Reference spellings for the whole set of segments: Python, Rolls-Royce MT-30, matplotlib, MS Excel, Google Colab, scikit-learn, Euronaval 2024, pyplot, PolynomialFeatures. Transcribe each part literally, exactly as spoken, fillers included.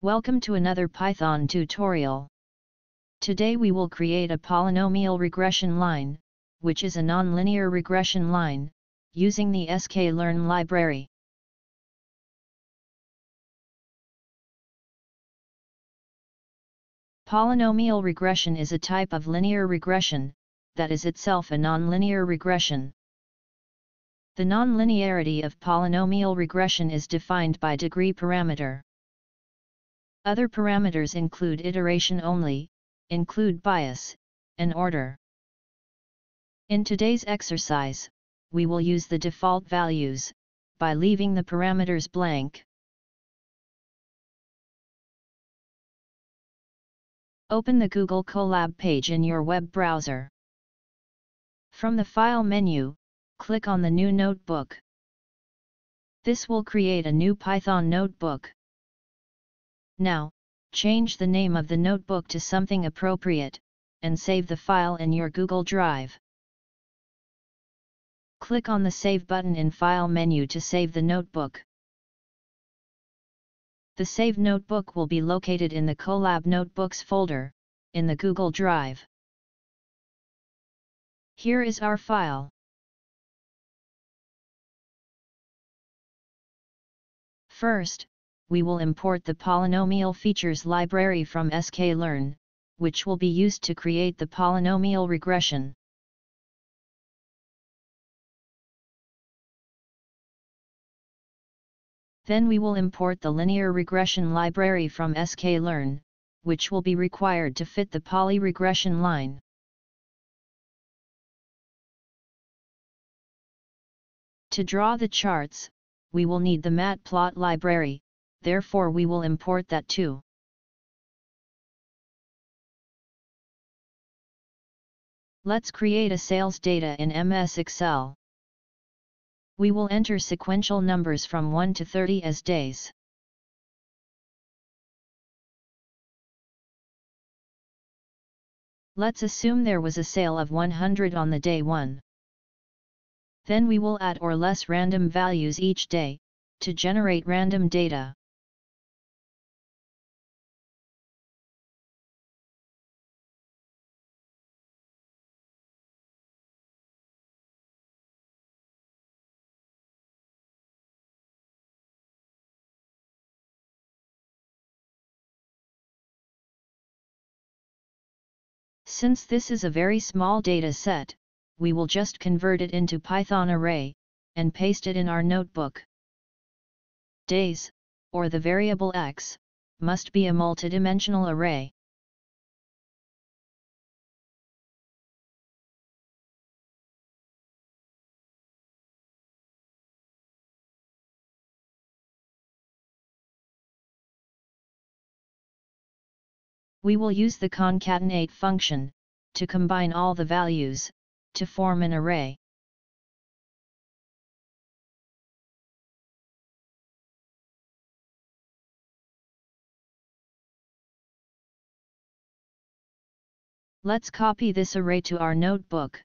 Welcome to another Python tutorial. Today we will create a polynomial regression line, which is a nonlinear regression line, using the scikit-learn library. Polynomial regression is a type of linear regression that is itself a nonlinear regression. The nonlinearity of polynomial regression is defined by degree parameter. Other parameters include iteration only, include bias, and order. In today's exercise, we will use the default values by leaving the parameters blank. Open the Google Colab page in your web browser. From the File menu, click on the New Notebook. This will create a new Python notebook. Now, change the name of the notebook to something appropriate, and save the file in your Google Drive. Click on the Save button in File menu to save the notebook. The Save Notebook will be located in the Colab Notebooks folder, in the Google Drive. Here is our file. First, we will import the polynomial features library from scikit-learn, which will be used to create the polynomial regression. Then we will import the linear regression library from scikit-learn, which will be required to fit the poly regression line. To draw the charts, we will need the matplotlib library. Therefore we will import that too. Let's create a sales data in M S Excel. We will enter sequential numbers from one to thirty as days. Let's assume there was a sale of one hundred on the day one. Then we will add or less random values each day, to generate random data. Since this is a very small data set, we will just convert it into Python array, and paste it in our notebook. Days, or the variable x, must be a multidimensional array. We will use the concatenate function to combine all the values to form an array. Let's copy this array to our notebook.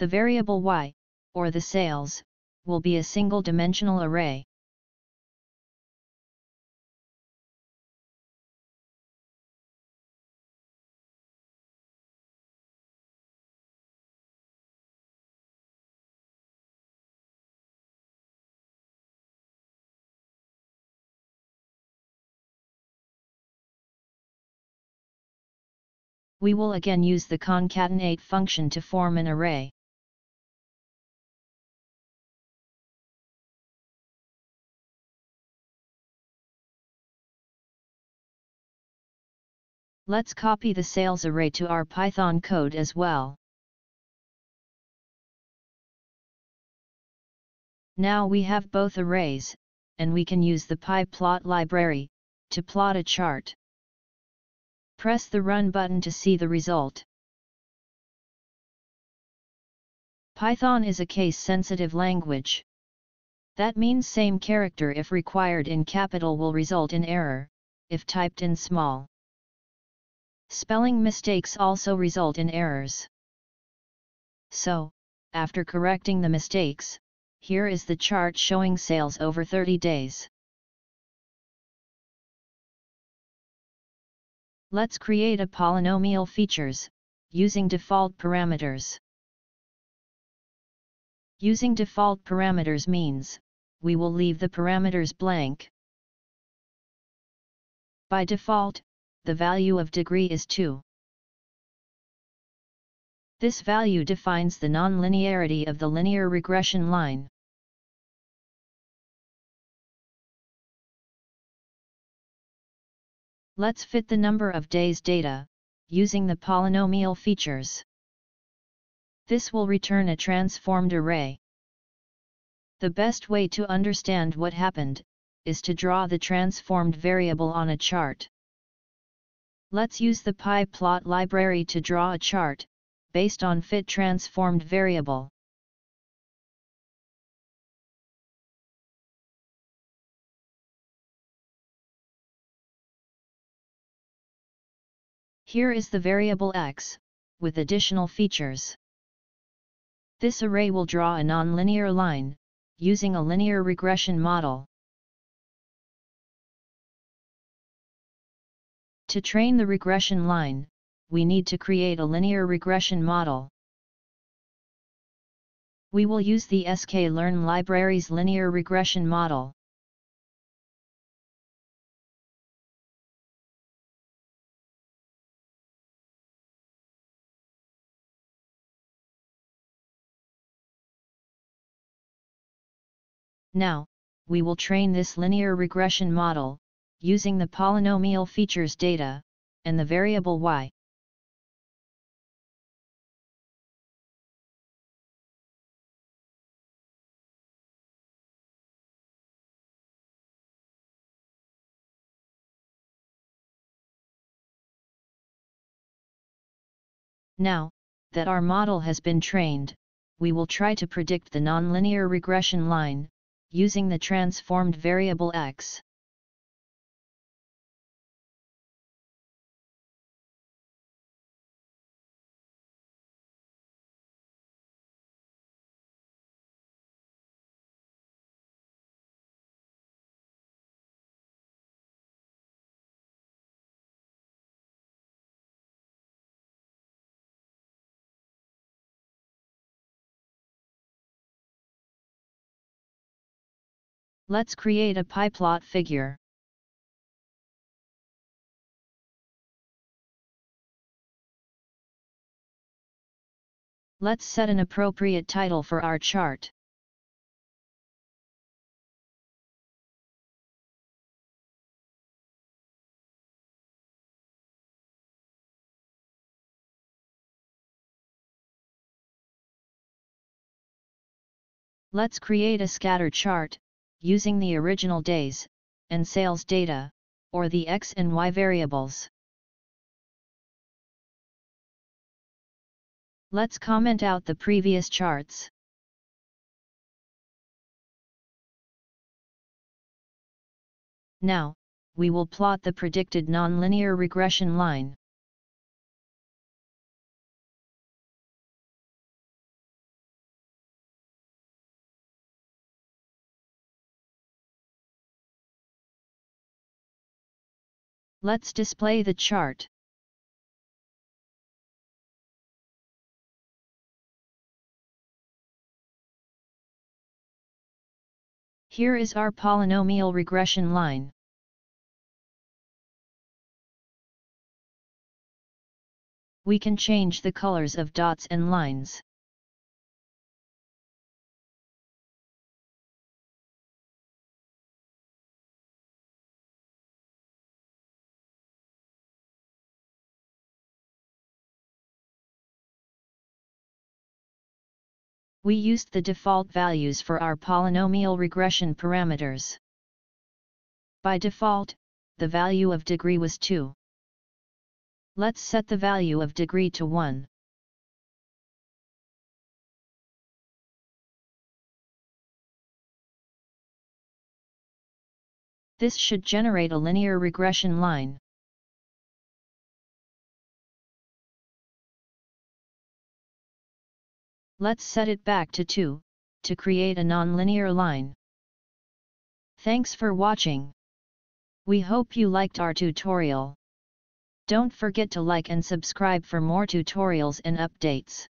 The variable y, or the sales, will be a single-dimensional array. We will again use the concatenate function to form an array. Let's copy the sales array to our Python code as well. Now we have both arrays, and we can use the pyplot library to plot a chart. Press the Run button to see the result. Python is a case-sensitive language. That means same character if required in capital will result in error, if typed in small. Spelling mistakes also result in errors. So, after correcting the mistakes, here is the chart showing sales over thirty days. Let's create a polynomial features, using default parameters. Using default parameters means, we will leave the parameters blank. By default, the value of degree is two. This value defines the nonlinearity of the linear regression line. Let's fit the number of days data, using the polynomial features. This will return a transformed array. The best way to understand what happened is to draw the transformed variable on a chart. Let's use the pyplot library to draw a chart, based on fit transformed variable. Here is the variable x, with additional features. This array will draw a nonlinear line, using a linear regression model. To train the regression line, we need to create a linear regression model. We will use the scikit-learn library's linear regression model. Now, we will train this linear regression model, using the polynomial features data, and the variable y. Now, that our model has been trained, we will try to predict the nonlinear regression line, using the transformed variable x. Let's create a pyplot figure. Let's set an appropriate title for our chart. Let's create a scatter chart, using the original days, and sales data, or the x and y variables. Let's comment out the previous charts. Now, we will plot the predicted nonlinear regression line. Let's display the chart. Here is our polynomial regression line. We can change the colors of dots and lines. We used the default values for our polynomial regression parameters. By default, the value of degree was two. Let's set the value of degree to one. This should generate a linear regression line. Let's set it back to two, to create a nonlinear line. Thanks for watching. We hope you liked our tutorial. Don't forget to like and subscribe for more tutorials and updates.